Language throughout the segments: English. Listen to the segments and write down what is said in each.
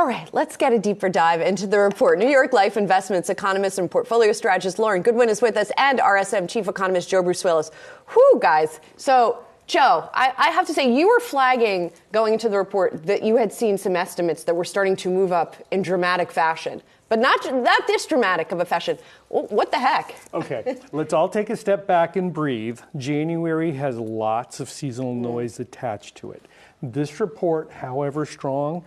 All right, let's get a deeper dive into the report. New York Life Investments economist and portfolio strategist Lauren Goodwin is with us, and RSM chief economist Joe Brusuelas. Whew, guys. So, Joe, I have to say, you were flagging going into the report that you had seen some estimates that were starting to move up in dramatic fashion. But not this dramatic of a fashion. What the heck? Okay, let's all take a step back and breathe. January has lots of seasonal noise attached to it. This report, however strong,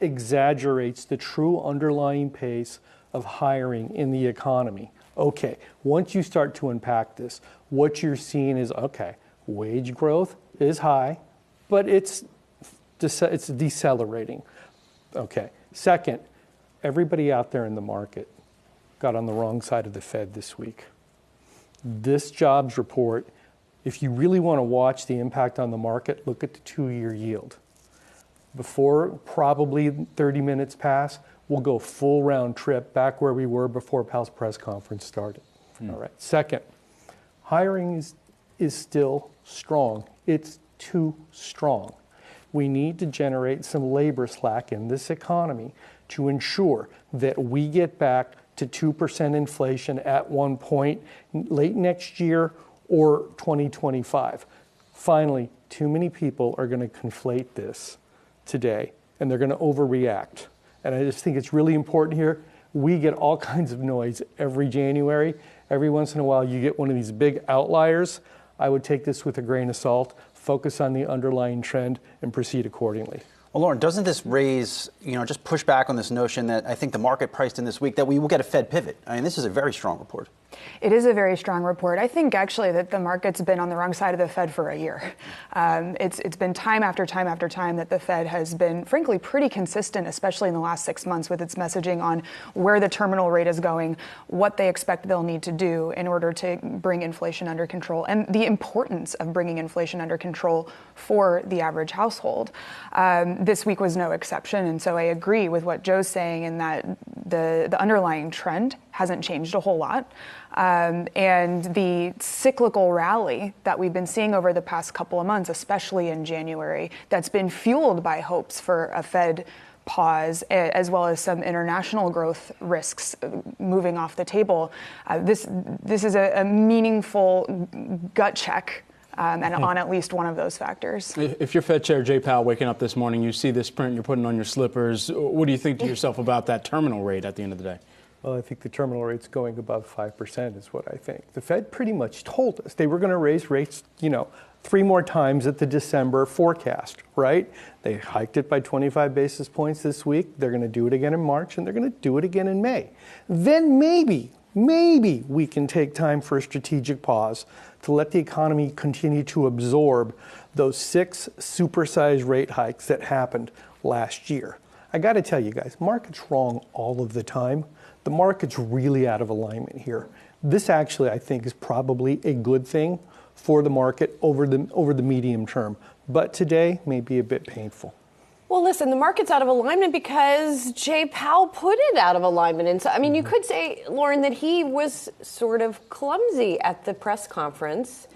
exaggerates the true underlying pace of hiring in the economy. Okay, once you start to unpack this, what you're seeing is, okay, wage growth is high, but it's decelerating. Okay, second, everybody out there in the market got on the wrong side of the Fed this week. This jobs report, if you really want to watch the impact on the market, look at the two-year yield. Before probably 30 minutes pass, we'll go full round trip back where we were before Powell's press conference started. All right. Second, hiring is still strong. It's too strong. We need to generate some labor slack in this economy to ensure that we get back to 2% inflation at one point late next year or 2025. Finally, too many people are going to conflate this today, and they're going to overreact. And I just think it's really important here. We get all kinds of noise every January. Every once in a while, you get one of these big outliers. I would take this with a grain of salt, focus on the underlying trend, and proceed accordingly. Well, Lauren, doesn't this raise, just push back on this notion that I think the market priced in this week that we will get a Fed pivot? I mean, this is a very strong report. It is a very strong report. I think actually that the market's been on the wrong side of the Fed for a year. It's been time after time after time that the Fed has been, frankly, pretty consistent, especially in the last 6 months, with its messaging on where the terminal rate is going, what they expect they'll need to do in order to bring inflation under control, and the importance of bringing inflation under control for the average household. This week was no exception, and so I agree with what Joe's saying in that the underlying trend hasn't changed a whole lot. And the cyclical rally that we've been seeing over the past couple of months, especially in January, that's been fueled by hopes for a Fed pause, as well as some international growth risks moving off the table. This is a meaningful gut check and on at least one of those factors. If you're Fed Chair Jay Powell waking up this morning, you see this print, you're putting on your slippers, what do you think to yourself about that terminal rate at the end of the day? Well, I think the terminal rate's going above 5% is what I think. The Fed pretty much told us they were going to raise rates, 3 more times at the December forecast, right? They hiked it by 25 basis points this week. They're going to do it again in March, and they're going to do it again in May. Then maybe we can take time for a strategic pause to let the economy continue to absorb those 6 supersized rate hikes that happened last year. I got to tell you guys, market's wrong all of the time. The market's really out of alignment here. This actually, I think, is probably a good thing for the market over the medium term. But today may be a bit painful. Well, listen, the market's out of alignment because Jay Powell put it out of alignment. And so, I mean, you could say, Lauren, that he was sort of clumsy at the press conference.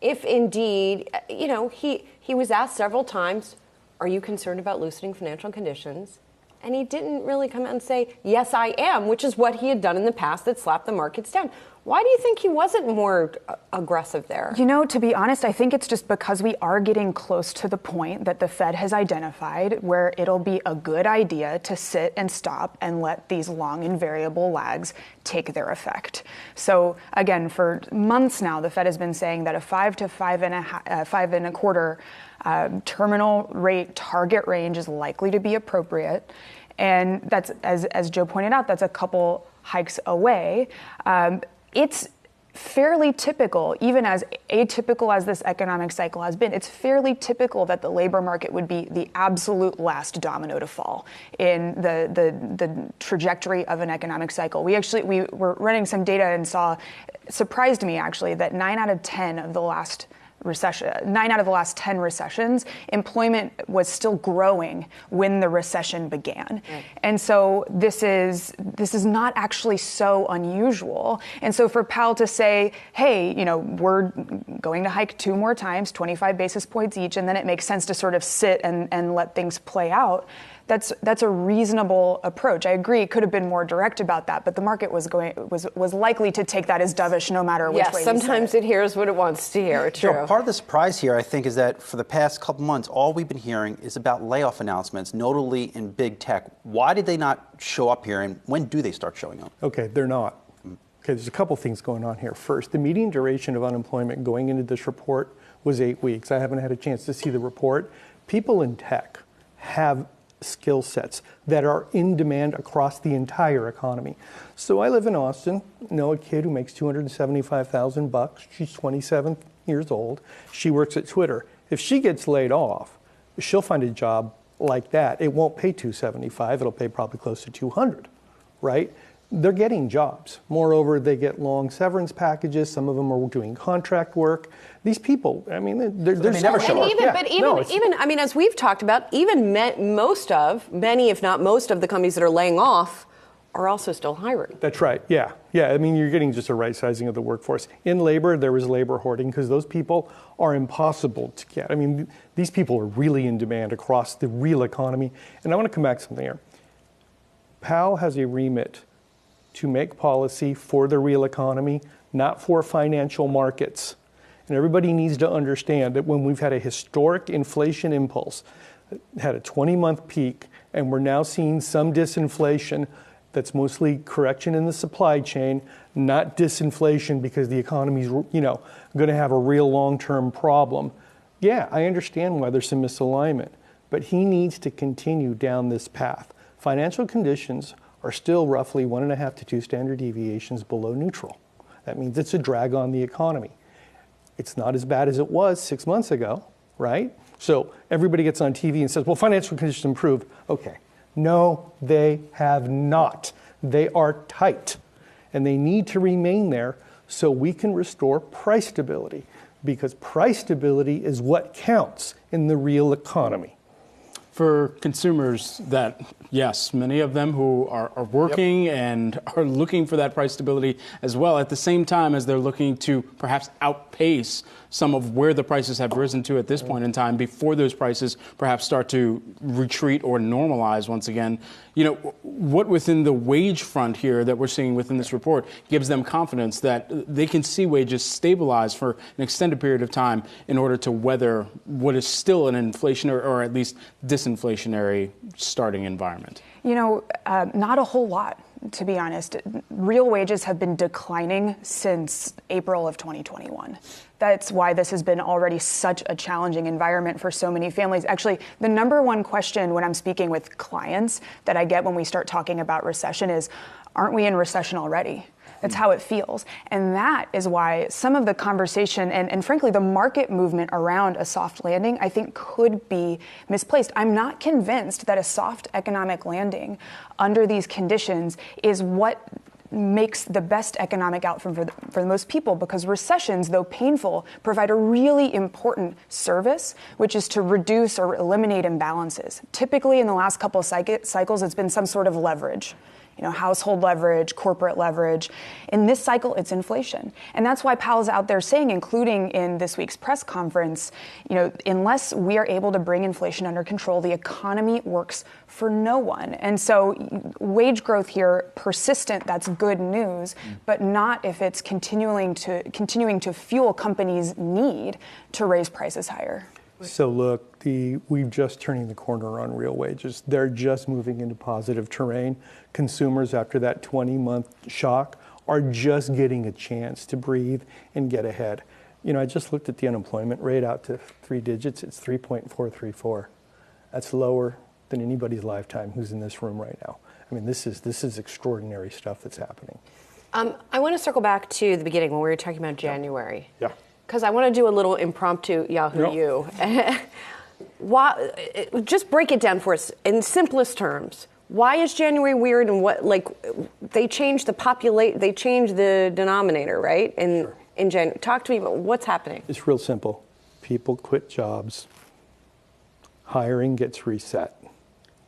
If indeed, he was asked several times, are you concerned about loosening financial conditions? And he didn't really come out and say, yes, I am, which is what he had done in the past that slapped the markets down. Why do you think he wasn't more aggressive there? To be honest, I think it's just because we are getting close to the point that the Fed has identified where it'll be a good idea to sit and stop and let these long and variable lags take their effect. So again, for months now, the Fed has been saying that a 5 to 5 and a quarter terminal rate target range is likely to be appropriate. And that's, as Joe pointed out, that's a couple hikes away. It's fairly typical, even as atypical as this economic cycle has been, it's fairly typical that the labor market would be the absolute last domino to fall in the trajectory of an economic cycle. We were running some data and saw, surprised me actually, that 9 out of 10 of the last recession, 9 out of the last 10 recessions, employment was still growing when the recession began. Right. And so this is not actually so unusual. And so for Powell to say, hey, we're going to hike 2 more times, 25 basis points each, and then it makes sense to sort of sit and let things play out. that's a reasonable approach. I agree, it could have been more direct about that, but the market was likely to take that as dovish no matter which way. Yes, sometimes it hears what it wants to hear. True. So part of the surprise here, I think, is that for the past couple months, all we've been hearing is about layoff announcements, notably in big tech. Why did they not show up here, and when do they start showing up? Okay, they're not. Okay, there's a couple things going on here. First, the median duration of unemployment going into this report was 8 weeks. I haven't had a chance to see the report. People in tech have skill sets that are in demand across the entire economy. So I live in Austin, know a kid who makes $275,000. She's 27 years old. She works at Twitter. If she gets laid off, she'll find a job like that. It won't pay $275. It'll pay probably close to $200, right? They're getting jobs. Moreover, they get long severance packages. Some of them are doing contract work. These people, I mean, they're they never show up. Even, yeah. But even, no, even, I mean, as we've talked about, even many, if not most of the companies that are laying off are also still hiring. That's right. Yeah. Yeah. I mean, you're getting just a right sizing of the workforce. In labor, there was labor hoarding because those people are impossible to get. I mean, these people are really in demand across the real economy. And I want to come back to something here. Powell has a remit to make policy for the real economy, not for financial markets. And everybody needs to understand that when we've had a historic inflation impulse, had a 20-month peak, and we're now seeing some disinflation that's mostly correction in the supply chain, not disinflation because the economy's, you know, going to have a real long-term problem. Yeah, I understand why there's some misalignment, but he needs to continue down this path. Financial conditions are still roughly 1.5 to 2 standard deviations below neutral. That means it's a drag on the economy. It's not as bad as it was 6 months ago, right? So everybody gets on TV and says, well, financial conditions improved. Okay. No, they have not. They are tight, and they need to remain there so we can restore price stability, because price stability is what counts in the real economy. For consumers that, yes, many of them who are working and are looking for that price stability as well, at the same time as they're looking to perhaps outpace some of where the prices have risen to at this point in time before those prices perhaps start to retreat or normalize once again. You know, what within the wage front here that we're seeing within this report gives them confidence that they can see wages stabilize for an extended period of time in order to weather what is still an inflationary or at least disinflationary starting environment? You know, not a whole lot, to be honest. Real wages have been declining since April of 2021. That's why this has been already such a challenging environment for so many families. Actually, the number one question when I'm speaking with clients that I get when we start talking about recession is, aren't we in recession already? That's how it feels. And that is why some of the conversation and frankly, the market movement around a soft landing, I think could be misplaced. I'm not convinced that a soft economic landing under these conditions is what makes the best economic outcome for most people, because recessions, though painful, provide a really important service, which is to reduce or eliminate imbalances. Typically, in the last couple of cycles, it's been some sort of leverage. You know, household leverage, corporate leverage. In this cycle, it's inflation. And that's why Powell's out there saying, including in this week's press conference, you know, unless we are able to bring inflation under control, the economy works for no one. And so wage growth here, persistent, that's good news, but not if it's continuing to fuel companies' need to raise prices higher. So look, we're just turning the corner on real wages. They're just moving into positive terrain. Consumers, after that 20-month shock, are just getting a chance to breathe and get ahead. You know, I just looked at the unemployment rate out to 3 digits. It's 3.434. That's lower than anybody's lifetime who's in this room right now. I mean, this is extraordinary stuff that's happening. I want to circle back to the beginning when we were talking about January. Yeah. Because I want to do a little impromptu Yahoo You. Just break it down for us in simplest terms. Why is January weird, and what, like, they changed the they changed the denominator, right? In January, talk to me about what's happening. It's real simple. People quit jobs. Hiring gets reset.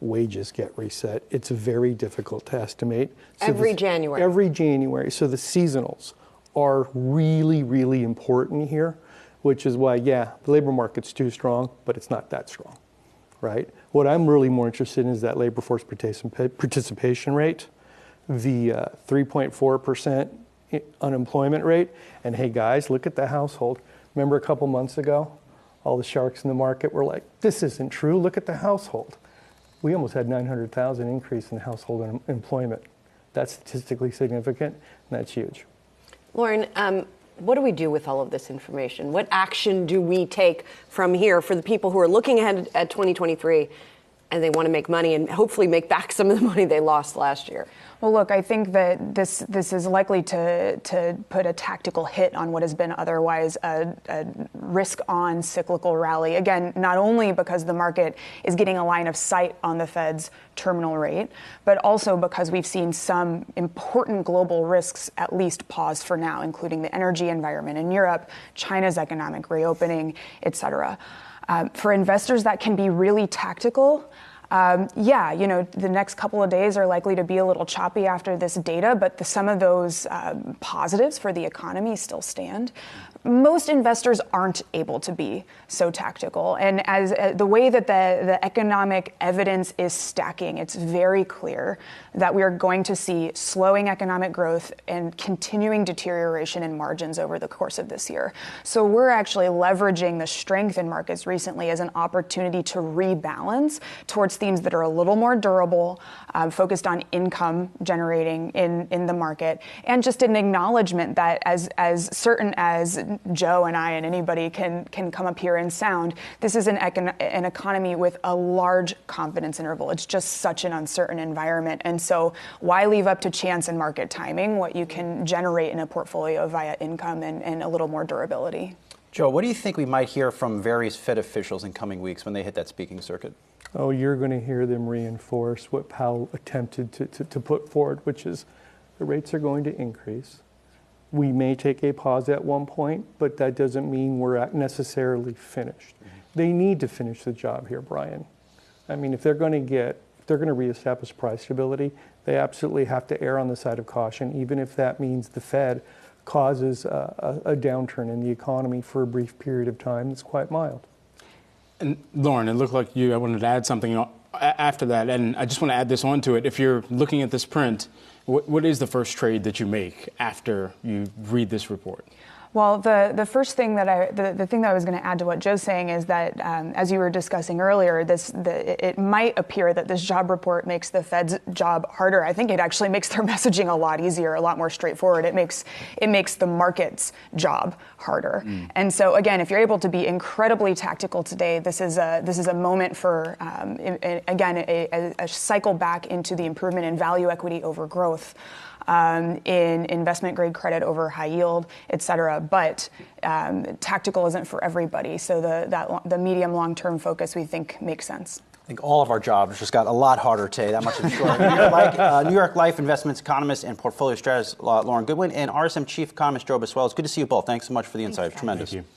Wages get reset. It's very difficult to estimate. So January. Every January. So the seasonals are really, really important here, which is why, yeah, the labor market's too strong, but it's not that strong, right? What I'm really more interested in is that labor force participation rate, the 3.4% unemployment rate. And hey guys, look at the household. Remember a couple months ago, all the sharks in the market were like, this isn't true, look at the household. We almost had 900,000 increase in household employment. That's statistically significant, and that's huge. Lauren, what do we do with all of this information? What action do we take from here for the people who are looking ahead at 2023 and they want to make money and hopefully make back some of the money they lost last year? Well, look, I think that this is likely to put a tactical hit on what has been otherwise a risk-on cyclical rally. Again, not only because the market is getting a line of sight on the Fed's terminal rate, but also because we've seen some important global risks at least pause for now, including the energy environment in Europe, China's economic reopening, et cetera. For investors, that can be really tactical. Yeah, you know, the next couple of days are likely to be a little choppy after this data, but some of those positives for the economy still stand. Most investors aren't able to be so tactical. And as the way that the economic evidence is stacking, it's very clear that we are going to see slowing economic growth and continuing deterioration in margins over the course of this year. So we're actually leveraging the strength in markets recently as an opportunity to rebalance towards themes that are a little more durable, focused on income generating in the market, and just an acknowledgement that as certain as Joe and I and anybody can come up here and sound, this is an economy with a large confidence interval. It's just such an uncertain environment. And so why leave up to chance and market timing what you can generate in a portfolio via income and a little more durability? Joe, what do you think we might hear from various Fed officials in coming weeks when they hit that speaking circuit? Oh, you're going to hear them reinforce what Powell attempted to put forward, which is the rates are going to increase. We may take a pause at one point, but that doesn't mean we're necessarily finished. Mm-hmm. They need to finish the job here, Brian. I mean, if they're going to reestablish price stability, they absolutely have to err on the side of caution, even if that means the Fed causes a downturn in the economy for a brief period of time that's quite mild. And Lauren, it looked like I wanted to add something after that, and I just want to add this onto it. If you're looking at this print, what is the first trade that you make after you read this report? Well, the first thing that the thing that I was going to add to what Joe's saying is that, as you were discussing earlier, it might appear that this job report makes the Fed's job harder. I think it actually makes their messaging a lot easier, a lot more straightforward. It makes the market's job harder. Mm. And so, again, if you're able to be incredibly tactical today, this is a moment for a cycle back into the improvement in value equity over growth. In investment-grade credit over high yield, et cetera. But tactical isn't for everybody. So the medium, long-term focus, we think, makes sense. I think all of our jobs just got a lot harder today. That much is sure. New York Life Investments economist and portfolio strategist Lauren Goodwin and RSM chief economist Joe Brusuelas. Good to see you both. Thanks so much for the insight. Tremendous. Thank you.